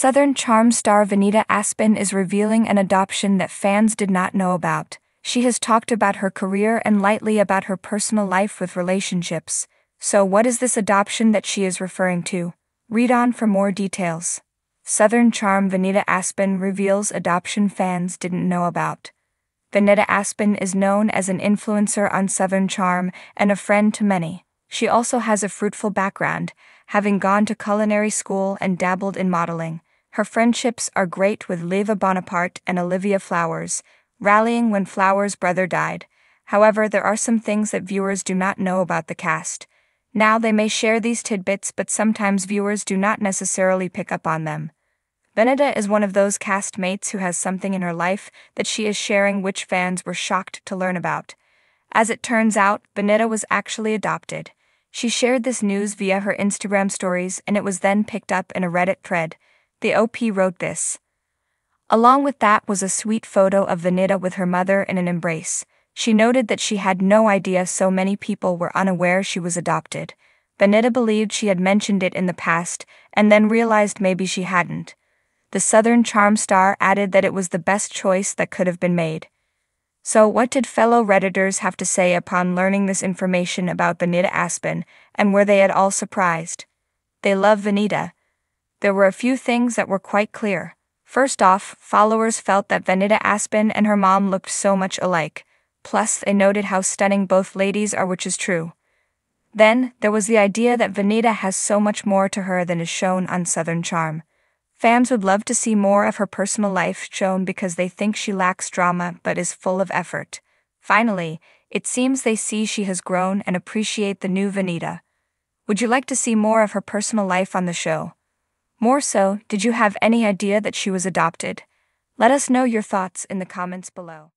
Southern Charm star Venita Aspen is revealing an adoption that fans did not know about. She has talked about her career and lightly about her personal life with relationships. So what is this adoption that she is referring to? Read on for more details. Southern Charm Venita Aspen reveals adoption fans didn't know about. Venita Aspen is known as an influencer on Southern Charm and a friend to many. She also has a fruitful background, having gone to culinary school and dabbled in modeling. Her friendships are great with Léva Bonaparte and Olivia Flowers, rallying when Flowers' brother died. However, there are some things that viewers do not know about the cast. Now they may share these tidbits, but sometimes viewers do not necessarily pick up on them. Venita is one of those castmates who has something in her life that she is sharing, which fans were shocked to learn about. As it turns out, Venita was actually adopted. She shared this news via her Instagram stories, and it was then picked up in a Reddit thread. The OP wrote this. Along with that was a sweet photo of Venita with her mother in an embrace. She noted that she had no idea so many people were unaware she was adopted. Venita believed she had mentioned it in the past and then realized maybe she hadn't. The Southern Charm star added that it was the best choice that could have been made. So what did fellow Redditors have to say upon learning this information about Venita Aspen, and were they at all surprised? They love Venita. There were a few things that were quite clear. First off, followers felt that Venita Aspen and her mom looked so much alike. Plus, they noted how stunning both ladies are, which is true. Then, there was the idea that Venita has so much more to her than is shown on Southern Charm. Fans would love to see more of her personal life shown because they think she lacks drama but is full of effort. Finally, it seems they see she has grown and appreciate the new Venita. Would you like to see more of her personal life on the show? More so, did you have any idea that she was adopted? Let us know your thoughts in the comments below.